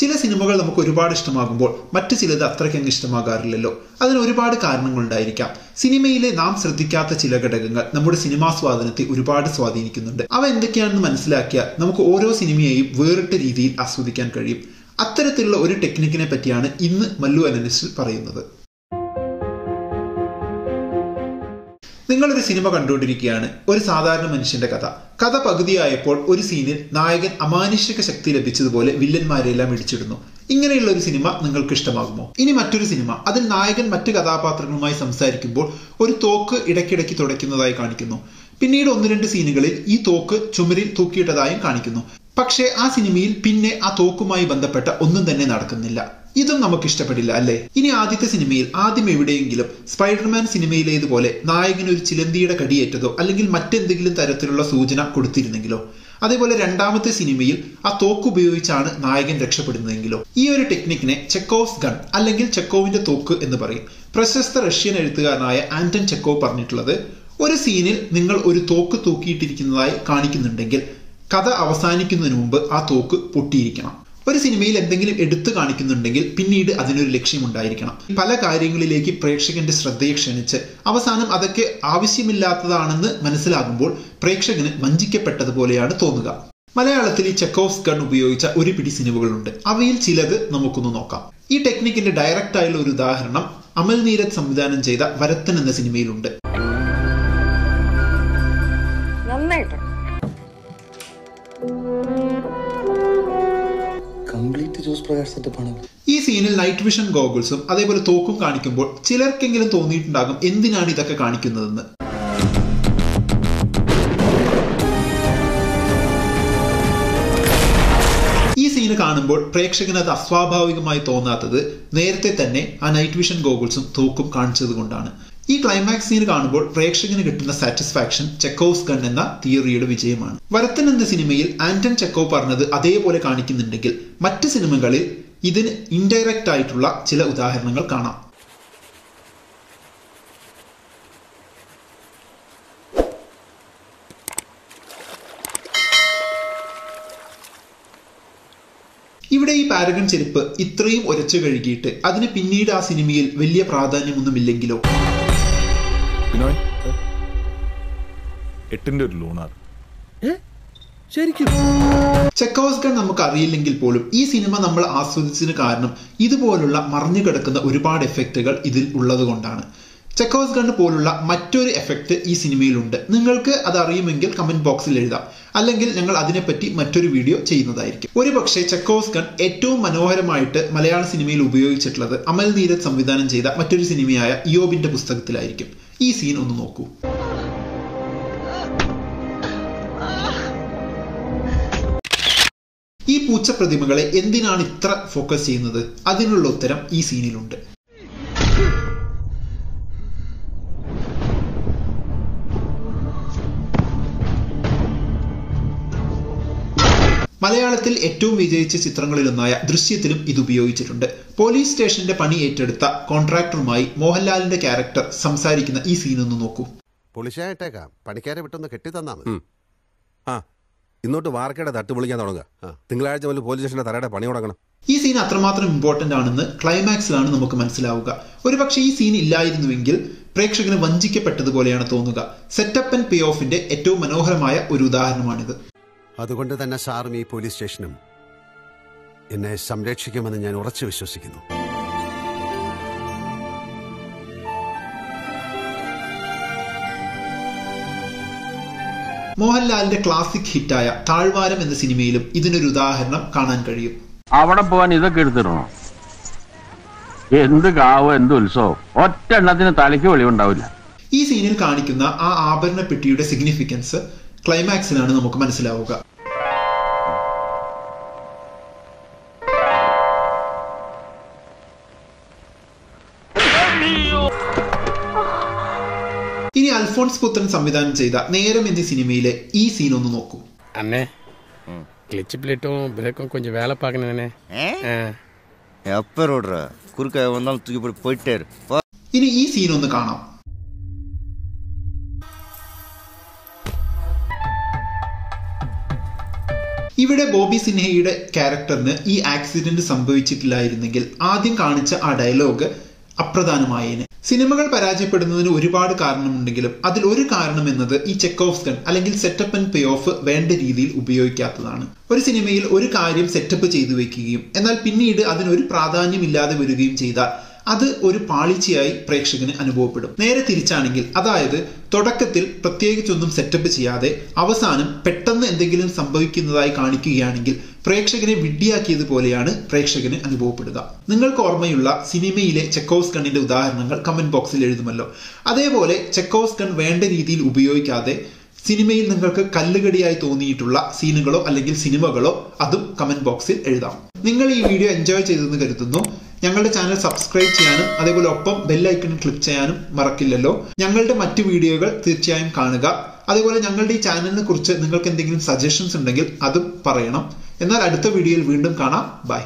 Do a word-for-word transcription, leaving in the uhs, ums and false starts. ചില സിനിമകൾ നമുക്ക് ഒരുപാട് ഇഷ്ടമാകുമ്പോൾ മറ്റു ചിലത് അത്രയ്ക്കങ്ങ് ഇഷ്ടമാകാറില്ലല്ലോ. അതിന് ഒരുപാട് കാരണങ്ങളുണ്ടായിരിക്കാം. സിനിമയിലെ നാം ശ്രദ്ധിക്കാത്ത ചില ഘടകങ്ങൾ നമ്മുടെ സിനിമാസ്വാദനത്തെ ഒരുപാട് സ്വാധീനിക്കുന്നുണ്ട്. അവ എന്തൊക്കെയാണെന്ന് മനസ്സിലാക്കിയാൽ നമുക്ക് ഓരോ സിനിമയെയും വേറിട്ട രീതിയിൽ ആസ്വദിക്കാൻ കഴിയും. അത്തരത്തിലുള്ള ഒരു ടെക്നിക്കിനെ പറ്റിയാണ് ഇന്ന് മല്ലു അനലിസ്റ്റിൽ പറയുന്നത്. നിങ്ങളൊരു സിനിമ കണ്ടുകൊണ്ടിരിക്കുകയാണ്. ഒരു സാധാരണ മനുഷ്യന്റെ കഥ. കഥ പകുതിയായപ്പോൾ ഒരു സീനിൽ നായകൻ അമാനുഷിക ശക്തി ലഭിച്ചതുപോലെ വില്ലന്മാരെല്ലാം ഇടിച്ചിടുന്നു. ഇങ്ങനെയുള്ള ഒരു സിനിമ നിങ്ങൾക്ക് ഇഷ്ടമാകുമോ? ഇനി മറ്റൊരു സിനിമ, അതിൽ നായകൻ മറ്റു കഥാപാത്രങ്ങളുമായി സംസാരിക്കുമ്പോൾ ഒരു തോക്ക് ഇടയ്ക്കിടയ്ക്ക് തുടയ്ക്കുന്നതായി കാണിക്കുന്നു. പിന്നീട് ഒന്ന് രണ്ട് സീനുകളിൽ ഈ തോക്ക് ചുമരിൽ തൂക്കിയിട്ടതായും കാണിക്കുന്നു. പക്ഷേ ആ സിനിമയിൽ പിന്നെ ആ തോക്കുമായി ബന്ധപ്പെട്ട ഒന്നും തന്നെ നടക്കുന്നില്ല. ഇതും നമുക്ക് ഇഷ്ടപ്പെടില്ല അല്ലേ? ഇനി ആദ്യത്തെ സിനിമയിൽ ആദ്യം എവിടെയെങ്കിലും സ്പൈഡർമാൻ സിനിമയിലേതുപോലെ നായകന് ഒരു ചിലന്തിയുടെ കടിയേറ്റതോ അല്ലെങ്കിൽ മറ്റെന്തെങ്കിലും തരത്തിലുള്ള സൂചന കൊടുത്തിരുന്നെങ്കിലോ? അതേപോലെ രണ്ടാമത്തെ സിനിമയിൽ ആ തോക്ക് ഉപയോഗിച്ചാണ് നായകൻ രക്ഷപ്പെടുന്നതെങ്കിലോ? ഈ ഒരു ടെക്നിക്കിനെ ചെക്കോവ്സ് ഗൺ അല്ലെങ്കിൽ ചെക്കോവിന്റെ തോക്ക് എന്ന് പറയും. പ്രശസ്ത റഷ്യൻ എഴുത്തുകാരനായ ആന്റൺ ചെക്കോവ് പറഞ്ഞിട്ടുള്ളത്, ഒരു സീനിൽ നിങ്ങൾ ഒരു തോക്ക് തൂക്കിയിട്ടിരിക്കുന്നതായി കാണിക്കുന്നുണ്ടെങ്കിൽ കഥ അവസാനിക്കുന്നതിന് മുമ്പ് ആ തോക്ക് പൊട്ടിയിരിക്കണം. ഒരു സിനിമയിൽ എന്തെങ്കിലും എടുത്തു കാണിക്കുന്നുണ്ടെങ്കിൽ പിന്നീട് അതിനൊരു ലക്ഷ്യമുണ്ടായിരിക്കണം. പല കാര്യങ്ങളിലേക്ക് പ്രേക്ഷകന്റെ ശ്രദ്ധയെ ക്ഷണിച്ച് അവസാനം അതൊക്കെ ആവശ്യമില്ലാത്തതാണെന്ന് മനസ്സിലാകുമ്പോൾ പ്രേക്ഷകന് വഞ്ചിക്കപ്പെട്ടതുപോലെയാണ് തോന്നുക. മലയാളത്തിൽ ഈ ചെക്കോവ്സ് ഗൺ ഉപയോഗിച്ച ഒരു പിടി സിനിമകളുണ്ട്. അവയിൽ ചിലത് നമുക്കൊന്ന് നോക്കാം. ഈ ടെക്നിക്കിന്റെ ഡയറക്റ്റ് ആയുള്ള ഒരു ഉദാഹരണം അമൽ നീരദ് സംവിധാനം ചെയ്ത വരത്തൻ എന്ന സിനിമയിലുണ്ട്. ഈ സീനിൽ നൈറ്റ് വിഷൻ ഗോഗിൾസും അതേപോലെ തോക്കും കാണിക്കുമ്പോൾ ചിലർക്കെങ്കിലും തോന്നിയിട്ടുണ്ടാകും എന്തിനാണ് ഇതൊക്കെ കാണിക്കുന്നതെന്ന്. ഈ സീന് കാണുമ്പോൾ പ്രേക്ഷകന് അത് അസ്വാഭാവികമായി തോന്നാത്തത് നേരത്തെ തന്നെ ആ നൈറ്റ് വിഷൻ ഗോഗിൾസും തോക്കും കാണിച്ചത് കൊണ്ടാണ്. ഈ ക്ലൈമാക്സ് സീന് കാണുമ്പോൾ പ്രേക്ഷകന് കിട്ടുന്ന സാറ്റിസ്ഫാക്ഷൻ ചെക്കോവ്സ് ഗൺ എന്ന തിയറിയുടെ വിജയമാണ്. വരത്തൻ എന്ന സിനിമയിൽ ആന്റൺ ചെക്കോവ് പറഞ്ഞത് അതേപോലെ കാണിക്കുന്നുണ്ടെങ്കിൽ മറ്റ് സിനിമകളിൽ ഇതിന് ഇൻഡയറക്റ്റ് ആയിട്ടുള്ള ചില ഉദാഹരണങ്ങൾ കാണാം. ഇവിടെ ഈ പാരഗൺ ചെരുപ്പ് ഇത്രയും ഉരച്ചു കഴുകിയിട്ട് അതിന് പിന്നീട് ആ സിനിമയിൽ വലിയ പ്രാധാന്യമൊന്നുമില്ലെങ്കിലോ? ചെക്കോവ്സ് ഗൺ നമുക്ക് അറിയില്ലെങ്കിൽ പോലും ഈ സിനിമ നമ്മൾ ആസ്വദിച്ചതിന് കാരണം ഇതുപോലുള്ള മറിഞ്ഞു കിടക്കുന്ന ഒരുപാട് എഫക്റ്റുകൾ ഇതിൽ ഉള്ളത് കൊണ്ടാണ്. ചെക്കോവ്സ് ഗൺ പോലുള്ള മറ്റൊരു എഫക്റ്റ് ഈ സിനിമയിലുണ്ട്. നിങ്ങൾക്ക് അത് അറിയുമെങ്കിൽ കമന്റ് ബോക്സിൽ എഴുതാം, അല്ലെങ്കിൽ ഞങ്ങൾ അതിനെപ്പറ്റി മറ്റൊരു വീഡിയോ ചെയ്യുന്നതായിരിക്കും. ഒരുപക്ഷെ ചെക്കോവ്സ് ഗൺ ഏറ്റവും മനോഹരമായിട്ട് മലയാള സിനിമയിൽ ഉപയോഗിച്ചിട്ടുള്ളത് അമൽ നീരദ് സംവിധാനം ചെയ്ത മറ്റൊരു സിനിമയായ ഇയോബിന്റെ പുസ്തകത്തിലായിരിക്കും. ഈ സീൻ ഒന്ന് നോക്കൂ. ഈ പൂച്ച പ്രതിമകളെ എന്തിനാണ് ഇത്ര ഫോക്കസ് ചെയ്യുന്നത്? അതിനുള്ള ഉത്തരം ഈ സീനിലുണ്ട്. മലയാളത്തിൽ ഏറ്റവും വിജയിച്ച ചിത്രങ്ങളിലൊന്നായ ദൃശ്യത്തിലും ഇത് ഉപയോഗിച്ചിട്ടുണ്ട്. പോലീസ് സ്റ്റേഷന്റെ പണി ഏറ്റെടുത്ത കോൺട്രാക്ടറുമായി മോഹൻലാലിന്റെ ക്യാരക്ടർ സംസാരിക്കുന്ന ഈ സീൻ ഒന്ന് നോക്കൂ. പൊളിശായിട്ടേക്കാം, പണിക്കാരെ വിട്ടൊന്ന് കെട്ടി തന്നാ മതി. ആ ഇന്നോട്ട് വാർക്കയുടെ തട്ട് പൊളിക്കാൻ തുടങ്ങുക. തിങ്കളാഴ്ച മുതൽ പോലീസ് സ്റ്റേഷന്റെ തറയുടെ പണി തുടങ്ങണം. ഈ സീൻ അത്രമാത്രം ഇമ്പോർട്ടന്റ് ആണെന്ന് ക്ലൈമാക്സിലാണ് നമുക്ക് മനസ്സിലാവുക. ഒരുപക്ഷെ ഈ സീൻ ഇല്ലായിരുന്നുവെങ്കിൽ പ്രേക്ഷകന് വഞ്ചിക്കപ്പെട്ടതുപോലെയാണ് തോന്നുക. സെറ്റപ്പ് ആൻഡ് പേ ഓഫിന്റെ ഏറ്റവും മനോഹരമായ ഒരു ഉദാഹരണമാണിത്. അതുകൊണ്ട് തന്നെ സാറും ഈ പോലീസ് സ്റ്റേഷനും എന്നെ സംരക്ഷിക്കുമെന്ന് ഞാൻ ഉറച്ചു വിശ്വസിക്കുന്നു. മോഹൻലാലിന്റെ ക്ലാസിക് ഹിറ്റായ താഴ്വാരം എന്ന സിനിമയിലും ഇതിനൊരു ഉദാഹരണം കാണാൻ കഴിയും. അവിടെ പോവാൻ ഇതൊക്കെ എടുത്തിടണം. എന്ത് കാവോ എന്ത് ഉത്സവം, ഒറ്റ എണ്ണത്തിന് തലയ്ക്ക് വെളിവുണ്ടാവില്ല. ഈ സീനിൽ കാണിക്കുന്ന ആ ആഭരണ പെട്ടിയുടെ സിഗ്നിഫിക്കൻസ് ക്ലൈമാക്സിലാണ് നമുക്ക് മനസ്സിലാവുക. ഇനി അൽഫോൺസ് പുത്രൻ സംവിധാനം ചെയ്ത നേരം എന്നീ സിനിമയിലെ ഈ സീൻ ഒന്ന് നോക്കൂ. അന്നേ ക്ലച്ച് പ്ലേറ്റും ബ്രേക്കും കൊഞ്ചം വേല പാക്കണേ. ഇനി ഈ സീൻ ഒന്ന് കാണാം. ഈ ഇവിടെ ബോബി സിൻഹയുടെ ക്യാരക്ടറിന് ഈ ആക്സിഡന്റ് സംഭവിച്ചിട്ടില്ലായിരുന്നെങ്കിൽ ആദ്യം കാണിച്ച ആ ഡയലോഗ് അപ്രധാനമായേനെ. സിനിമകൾ പരാജയപ്പെടുന്നതിന് ഒരുപാട് കാരണമുണ്ടെങ്കിലും അതിൽ ഒരു കാരണം എന്നത് ഈ ചെക്കോവ്സ് ഗൺ അല്ലെങ്കിൽ സെറ്റപ്പ് ആൻഡ് പേ ഓഫ് വേണ്ട രീതിയിൽ ഉപയോഗിക്കാത്തതാണ്. ഒരു സിനിമയിൽ ഒരു കാര്യം സെറ്റപ്പ് ചെയ്തു വെക്കുകയും എന്നാൽ പിന്നീട് അതിനൊരു പ്രാധാന്യമില്ലാതെ വരികയും ചെയ്താൽ അത് ഒരു പാളിച്ചയായി പ്രേക്ഷകന് അനുഭവപ്പെടും. നേരെ തിരിച്ചാണെങ്കിൽ, അതായത് തുടക്കത്തിൽ പ്രത്യേകിച്ചൊന്നും സെറ്റപ്പ് ചെയ്യാതെ അവസാനം പെട്ടെന്ന് എന്തെങ്കിലും സംഭവിക്കുന്നതായി കാണിക്കുകയാണെങ്കിൽ പ്രേക്ഷകനെ വിഡ്ഢിയാക്കിയതുപോലെയാണ് പ്രേക്ഷകന് അനുഭവപ്പെടുക. നിങ്ങൾക്ക് ഓർമ്മയുള്ള സിനിമയിലെ ചെക്കോവ്സ് ഗണ്ണിന്റെ ഉദാഹരണങ്ങൾ കമന്റ് ബോക്സിൽ എഴുതുമല്ലോ. അതേപോലെ ചെക്കോവ്സ് ഗൺ വേണ്ട രീതിയിൽ ഉപയോഗിക്കാതെ സിനിമയിൽ നിങ്ങൾക്ക് കല്ലുകടിയായി തോന്നിയിട്ടുള്ള സീനുകളോ അല്ലെങ്കിൽ സിനിമകളോ അതും കമന്റ് ബോക്സിൽ എഴുതാം. നിങ്ങൾ ഈ വീഡിയോ എൻജോയ് ചെയ്തെന്ന് കരുതുന്നു. ഞങ്ങളുടെ ചാനൽ സബ്സ്ക്രൈബ് ചെയ്യാനും അതേപോലെ ഒപ്പം ബെൽ ഐക്കൺ ക്ലിക്ക് ചെയ്യാനും മറക്കില്ലല്ലോ. ഞങ്ങളുടെ മറ്റു വീഡിയോകൾ തീർച്ചയായും കാണുക. അതേപോലെ ഞങ്ങളുടെ ഈ ചാനലിനെ കുറിച്ച് നിങ്ങൾക്ക് എന്തെങ്കിലും സജഷൻസ് ഉണ്ടെങ്കിൽ അതും പറയണം. എന്നാൽ അടുത്ത വീഡിയോയിൽ വീണ്ടും കാണാം. ബൈ.